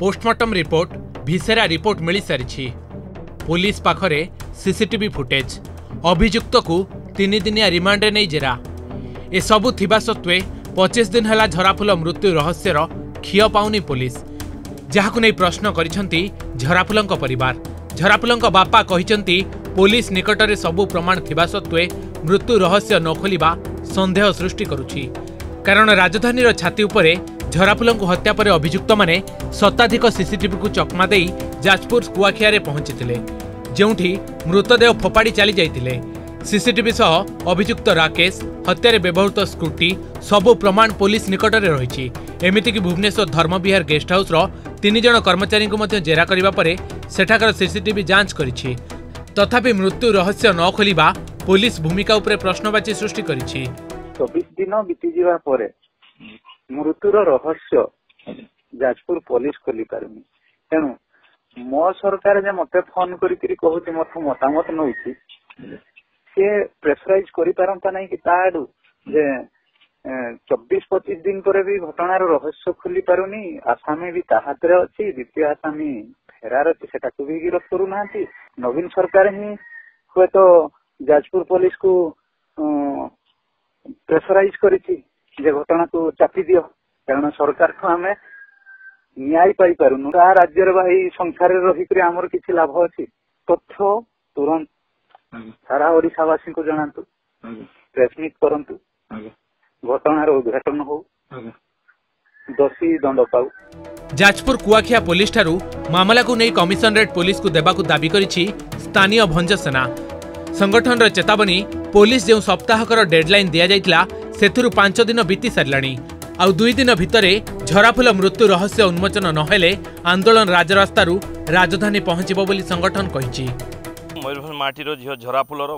Postmortem report viscera report मिल सारी। Police पाखरे सीसीटीवी फुटेज अभियुक्त को 3 दिनिया रिमांडे नहीं जेरा। ए सबु थिबा सत्वे 25 दिन है झराफुला मृत्यु रहस्यर क्षीय पाउनी पुलिस, जहाकु नै प्रश्न करिसेंती झराफुलांक परिवार। झराफुलांक बापा कहिसेंती पुलिस निकटरे सबु प्रमाण थिबा सत्वे मृत्यु रहस्य न खोलिबा संदेह सृष्टि करुछि, कारण राजधानीर छाती उपरे झराफुलांक हत्या पर अभियुक्त माने शताधिक सीसीटीवी को चकमा देई जाजपुर कुआखियारे पहुंचीथिले, जेउठी मृतदेह फोपाड़ी चली जाइतिले। सीसीटीवी सह अभियुक्त राकेश हत्यारे व्यवहृत स्कूटी सबु प्रमाण पुलिस निकटरे रही। एमिति कि भुवनेश्वर धर्मविहार गेस्ट हाउस रो 3 जण कर्मचारी को मध्य जेरा करिबा परे सेठाकर सीसीटीवी जांच करिछि। तथापि मृत्यु रहस्य न खोलिबा पुलिस भूमिका उपरे प्रश्नवाची सृष्टि करिछि। 24 दिन बीती जिबा परे मृत्यु रहस्य जाजपुर पुलिस खोली पारनी। तेणु मो सरकार जे मते फोन करिकरी कहूति मोर मतामत नउछि से प्रेसराइज करी पारंता नहीं कि ताडू जे 24-25 दिन पर भी घटनार रहस्य खुली पारुनी। आसामी भी ताहातरे अच्छी, द्वितीय आसामी फेरार अच्छी, सेटाकू भी गिरफ्त करू नांती। नवीन सरकार ही हुए तो जाजपुर पुलिस को प्रेसराइज करिछि जे घटना को चापी दियो, कारण सरकार को आमे न्याय पाई पारुनु। आ राज्यर भाई संसार रही करी हमर किछि लाभ अछि? तथ्य तुरंत सारा ओडिशावासी को जनातु, प्रेसमिट करंतु, घटनार उद्घाटन हो, दोषी दंड पाऊ। जाजपुर कुआखिया पुलिस ठारू मामला को नहीं कमिशनरेट पुलिस को देबा को दाबी करिछि स्थानीय भंज सेना। संगठन रो चेतावनी पुलिस जे सप्ताहकर डेडलाइन दिया जाइतला सेथुरु 5 दिन बीती सरलाणी। आउ 2 दिन भितरे झराफुला मृत्यु रहस्य उन्मोचन नहेले आंदोलन राजरास्तारू राजधानी पहुंचीबो बोली संगठन कहिछि। मयूरभ माटीर झील झराफुलर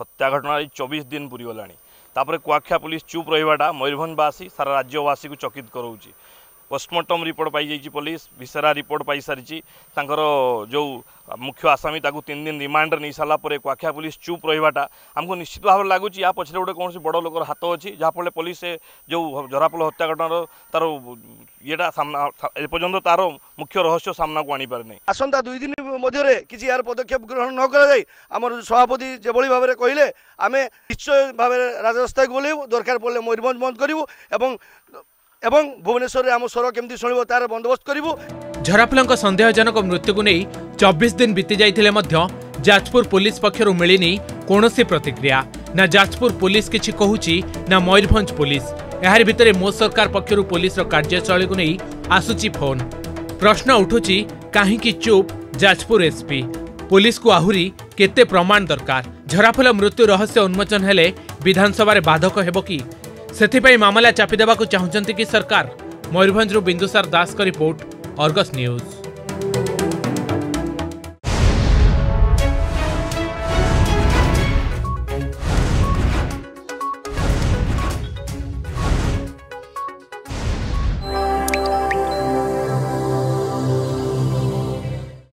हत्या घटना 24 दिन पूरी गलानी। तापर कुआखिया पुलिस चुप रहा मयूरभंजवासी सारा राज्यवासी को चकित कराऊँ। पोस्टमार्टम रिपोर्ट पाई जाइए पुलिस, भिसेरा रिपोर्ट पाई सारी। जो मुख्य आसामी 3 दिन रिमांड नहीं सारा कुआखिया पुलिस चुप रहा आमको निश्चित भाव लगुच या पछले गोटे कौन बड़ लोकर हाथ अच्छी, जहाँफल पुलिस जो झराफुला हत्या घटनार तार येटा एपर्तंत तार मुख्य रहस्य सामना को आनीपार नहीं। आसंता 2 दिन मध्य किसी यार पदक्षेप ग्रहण न कराई आमर सभापति जो भाव में कहले आम निश्चय भाव राजस्था गोलैबू, दरकार पड़े मयूरभंज बंद करूँ एवं भुवनेश्वर आम स्वर केमती शुणव तार बंदोबस्त करूँ। झराफुला संदेहजनक मृत्यु को नहीं 24 दिन बीती जाइतिले मध्य जाजपुर पुलिस पक्षरू मिलिनी कोनोसी प्रतिक्रिया। ना जाजपुर पुलिस किछि कहूछि ना मयूरभंज पुलिस। एहार भितरे मो सरकार पक्षरू पुलिस कार्यशैली को नहीं आसुछि फोन। प्रश्न उठुछि काहीकि चुप जाजपुर एसपी? पुलिस को आहुरी केते प्रमाण दरकार? झराफुला मृत्यु रहस्य उन्मोचन हेले विधानसभा बाधक हेबो कि? सेथिपाई मामला चापी देबा को चाहुचंती कि सरकार? मयूरभंजरू बिंदुसार दास का रिपोर्ट, आर्गस न्यूज।